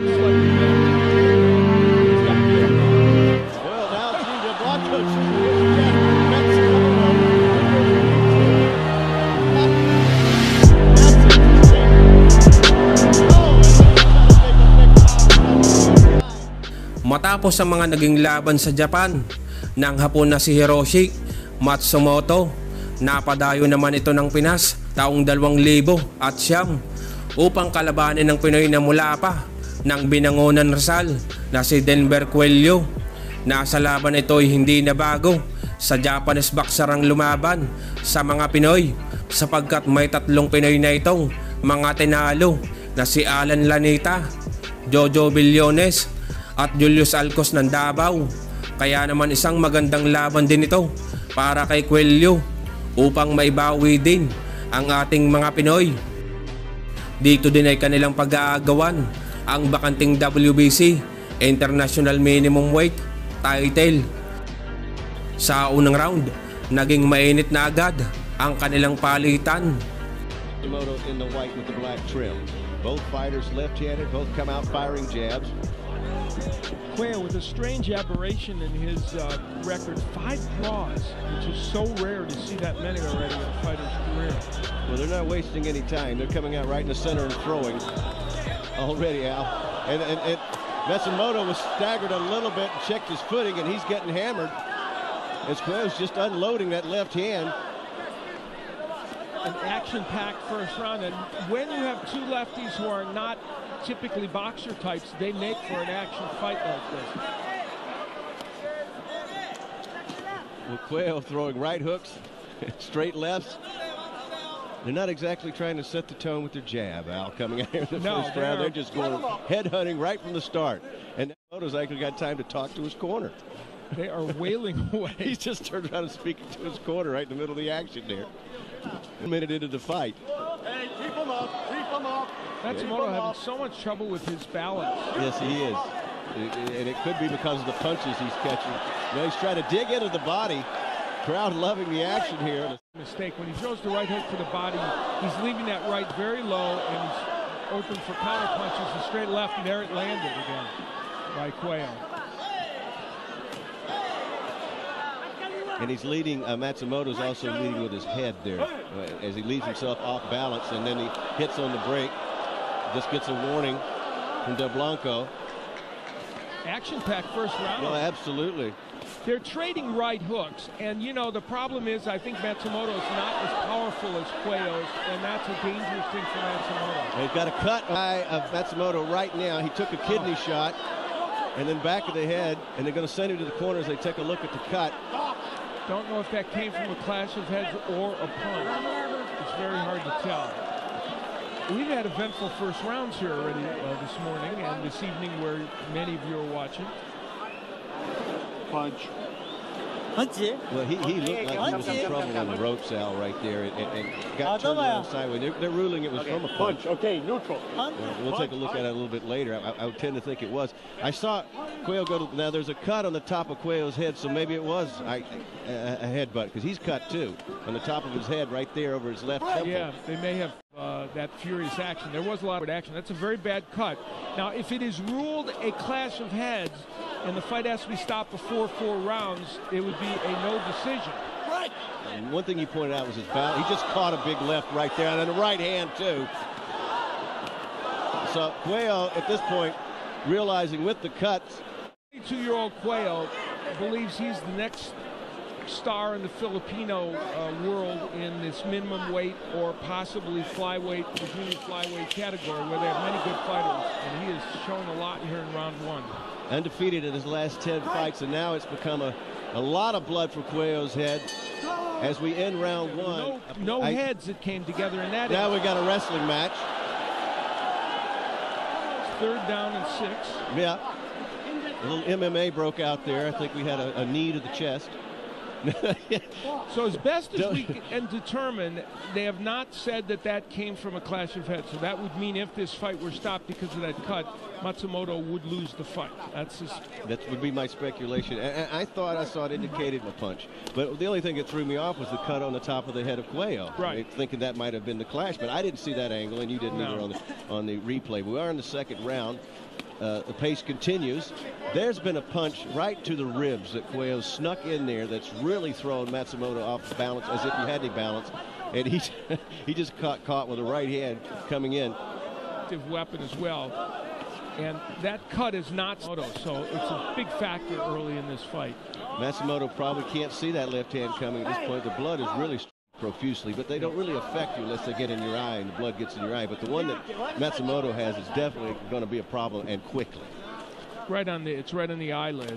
Matapos sa mga naging laban sa Japan ng Hapon na si Hiroshi Matsumoto, napadayo naman ito ng Pinas taong 2009 upang kalabanin ng Pinoy na mula pa ng Binangonan Rizal na si Denver Cuello. Nasa laban ito ay hindi na bago sa Japanese boxer ang lumaban sa mga Pinoy, sapagkat may tatlong Pinoy na itong mga tinalo na si Allan Laneta, Jojo Villones at Julius Alcoz ng Davao. Kaya naman isang magandang laban din ito para kay Cuello upang maibawi din ang ating mga Pinoy. Dito din ay kanilang pag-aagawan ang bakanting WBC International Minimum Weight title. Sa unang round, naging mainit na agad ang kanilang palitan. Matsumoto in the white with the black trim. Both fighters left-handed, both come out firing jabs. Cuello with a strange aberration in his record, 5 draws, which is so rare to see that many already in a fighter's career. Well, they're not wasting any time. They're coming out right in the center and throwing already, Al. And Matsumoto was staggered a little bit and checked his footing, and he's getting hammered as Cuello's just unloading that left hand. An action-packed first round, and when you have 2 lefties who are not typically boxer types, they make for an action fight like this. Well, Cuello throwing right hooks, straight lefts. They're not exactly trying to set the tone with their jab, Al, coming out here in the first round. They're just going headhunting right from the start. And Matsumoto's actually got time to talk to his corner. They are wailing away. He's just turned around and speaking to his corner right in the middle of the action there. 1 minute into the fight. Hey, keep him up, keep him up. Matsumoto having so much trouble with his balance. Yes, he is. And it could be because of the punches he's catching. Now he's trying to dig into the body. Crowd loving the action here. Mistake. When he throws the right hook for the body, he's leaving that right very low and he's open for counter punches and straight left, and there it landed again by Cuello. And he's leading, Matsumoto's also leading with his head there as he leads himself off balance, and then he hits on the brake. Just gets a warning from DeBlanco. Action-packed first round. Well, absolutely. They're trading right hooks, and you know the problem is I think Matsumoto is not as powerful as Cuello, and that's a dangerous thing for Matsumoto. They've got a cut eye of Matsumoto right now. He took a kidney shot, and then back of the head, and they're going to send him to the corner as they take a look at the cut. Don't know if that came from a clash of heads or a punch. It's very hard to tell. We've had eventful first rounds here already this morning and this evening, where many of you are watching. Punch. Well, he looked like he was in trouble on the ropes, Al, right there, and got turned around sideways. They're ruling it was from a punch. Okay, neutral. We'll take a look at it a little bit later. I would tend to think it was. I saw Cuello go to, now there's a cut on the top of Cuello's head, so maybe it was a headbutt, because he's cut too on the top of his head right there over his left temple. Yeah, they may have that furious action. There was a lot of action. That's a very bad cut. Now, if it is ruled a clash of heads, and the fight has to be stopped before 4 rounds, it would be a no decision. Right. And one thing you pointed out was his balance. He just caught a big left right there, and then the right hand too. So Cuello, at this point, realizing with the cuts, 22-year-old Cuello believes he's the next star in the Filipino world in this minimum weight or possibly flyweight, junior flyweight category, where they have many good fighters, and he has shown a lot here in round one. Undefeated in his last 10 fights, and now it's become a lot of blood for Cuello's head as we end round one. No heads that came together in that. Now we got a wrestling match. It's 3rd down and 6. Yeah. A little MMA broke out there. I think we had a knee to the chest. So as best as we can determine, they have not said that that came from a clash of heads. So that would mean if this fight were stopped because of that cut, Matsumoto would lose the fight. That would be my speculation. I thought I saw it indicated a punch, but the only thing that threw me off was the cut on the top of the head of Cuello. Right. I mean, thinking that might have been the clash, but I didn't see that angle, and you didn't either on the replay. We are in the 2nd round. The pace continues. There's been a punch right to the ribs that Cuello snuck in there that's really thrown Matsumoto off balance, as if he had any balance. And he just caught with a right hand coming in. Weapon as well. And that cut is not so it's a big factor early in this fight. Matsumoto probably can't see that left hand coming at this point. The blood is really profusely, but they don't really affect you unless they get in your eye and the blood gets in your eye. But the one that Matsumoto has is definitely going to be a problem, and quickly. Right on the, it's right on the eyelid,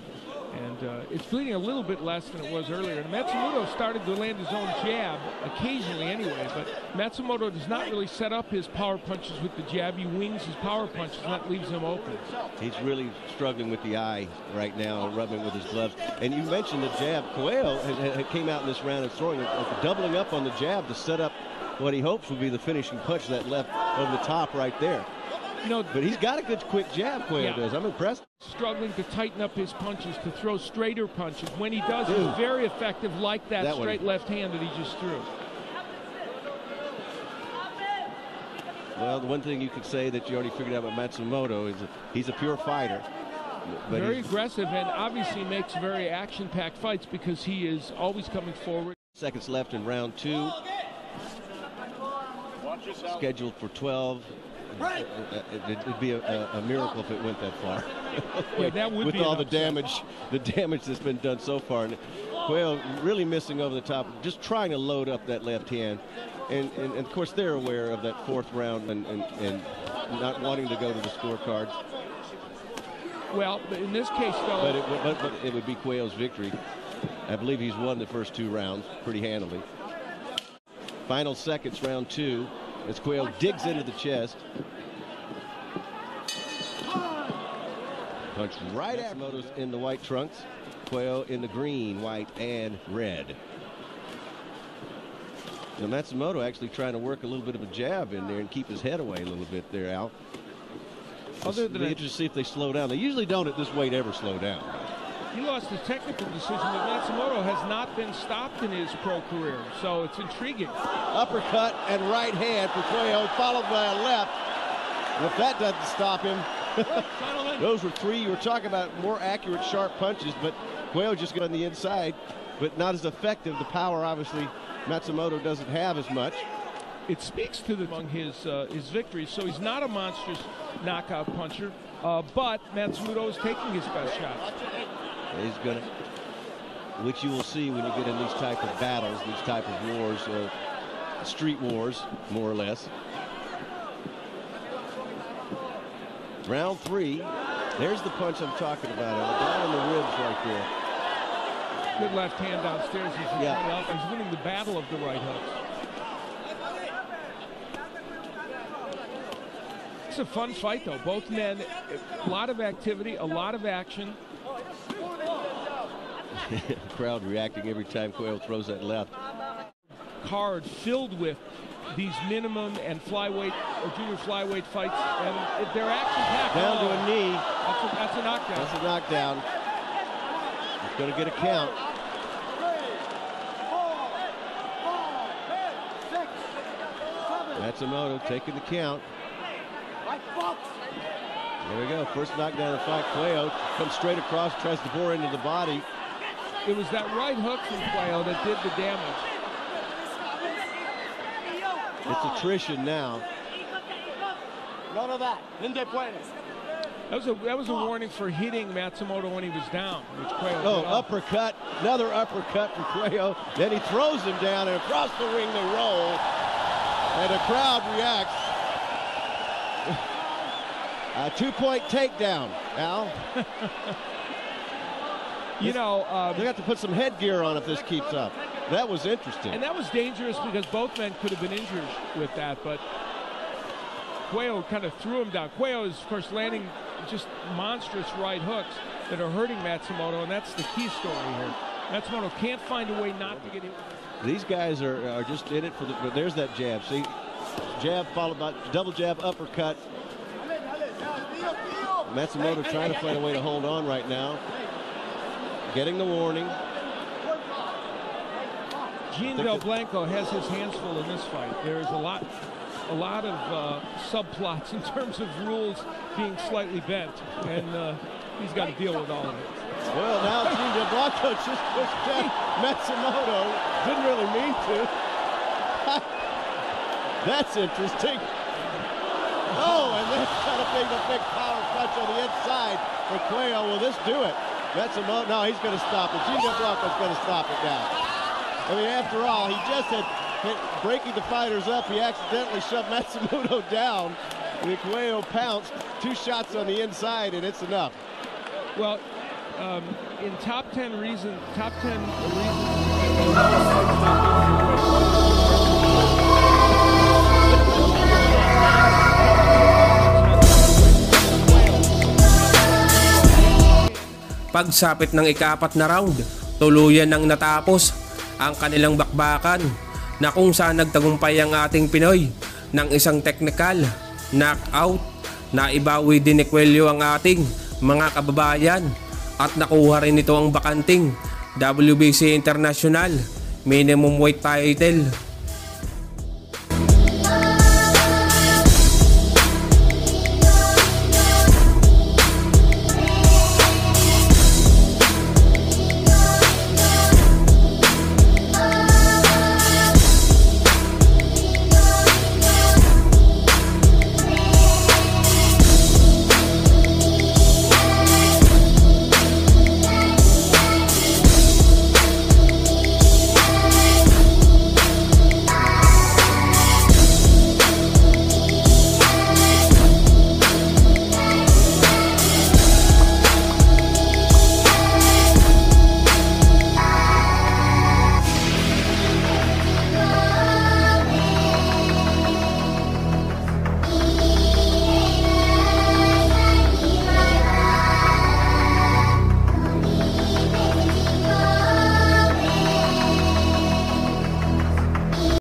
and it's bleeding a little bit less than it was earlier. And Matsumoto started to land his own jab occasionally anyway, but Matsumoto does not really set up his power punches with the jab. He wings his power punches, and that leaves him open. He's really struggling with the eye right now, rubbing with his gloves. And you mentioned the jab. Cuello came out in this round and throwing, doubling up on the jab to set up what he hopes will be the finishing punch, that left over the top right there. No, but he's got a good quick jab, Cuello does. I'm impressed. Struggling to tighten up his punches, to throw straighter punches. When he does, it's very effective, like that straight left hand that he just threw. Well, the one thing you could say that you already figured out about Matsumoto is he's a pure fighter. But very aggressive, and obviously makes very action-packed fights because he is always coming forward. Seconds left in round two. Scheduled for 12. It'd be a miracle if it went that far. Yeah, that would with be all the damage, that's been done so far. And Cuello really missing over the top, just trying to load up that left hand. And of course, they're aware of that fourth round and not wanting to go to the scorecards. Well, in this case, though. But it would be Cuello's victory. I believe he's won the first two rounds pretty handily. Final seconds, round two. As Cuello digs into the chest. Punch right at Matsumoto's in the white trunks. Cuello in the green, white, and red. Now Matsumoto actually trying to work a little bit of a jab in there and keep his head away a little bit there, Al. It'll be interesting to see if they slow down. They usually don't at this weight ever slow down. He lost his technical decision, but Matsumoto has not been stopped in his pro career, so it's intriguing. Uppercut and right hand for Cuello, followed by a left. And if that doesn't stop him, those were three. You were talking about more accurate, sharp punches, but Cuello just got on the inside, but not as effective. The power, obviously, Matsumoto doesn't have as much. It speaks to among his victories, so he's not a monstrous knockout puncher, but Matsumoto is taking his best shots. He's gonna, which you will see when you get in these type of battles, these type of wars, street wars, more or less. Round three. There's the punch I'm talking about. Down in the ribs right there. Good left hand downstairs. He's, he's winning the battle of the right hooks. It's a fun fight, though. Both men, a lot of activity, a lot of action. Crowd reacting every time Cuello throws that left. Card filled with these minimum and flyweight or junior flyweight fights, and they're action-packed. Down to a knee. That's a knockdown. That's a knockdown. He's going to get a count. Matsumoto taking the count. There we go. First knockdown of the fight. Cuello comes straight across, tries to bore into the body. It was that right hook from Cuello that did the damage. It's attrition now. None of that. That was a warning for hitting Matsumoto when he was down, which Cuello. Oh, uppercut. Another uppercut from Cuello. Then he throws him down, and across the ring they roll. And the crowd reacts. A two-point takedown, Al. You know, they have to put some headgear on if this keeps up. That was interesting. And that was dangerous because both men could have been injured with that, but Cuello kind of threw him down. Cuello is, of course, landing just monstrous right hooks that are hurting Matsumoto, and that's the key story here. Matsumoto can't find a way not to get hit. These guys are just in it for the. There's that jab. See, jab followed by double jab, uppercut. Matsumoto trying to find a way to hold on right now. Getting the warning. Gene DeBlanco has his hands full in this fight. There is a lot a lot of subplots in terms of rules being slightly bent, and he's got to deal with all of it. Well, now Gene DeBlanco just pushed down Matsumoto. Didn't really mean to. That's interesting. Oh, and then trying to bring the big power punch on the inside for Cuello. Will this do it? Matsumoto, no, he's going to stop it. Gene DeBlanco's going to stop it now. I mean, after all, he just had breaking the fighters up. He accidentally shoved Matsumoto down. Cuello pounced. Two shots on the inside, and it's enough. Well, in top 10 reasons. Pagsapit ng ika-4 na round, tuluyan nang natapos ang kanilang bakbakan na kung saan nagtagumpay ang ating Pinoy ng isang technical knockout na ibawi din ni Cuello ang ating mga kababayan at nakuha rin ito ang bakanting WBC International Minimum Weight title.